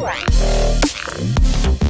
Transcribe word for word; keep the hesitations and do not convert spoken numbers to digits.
Right.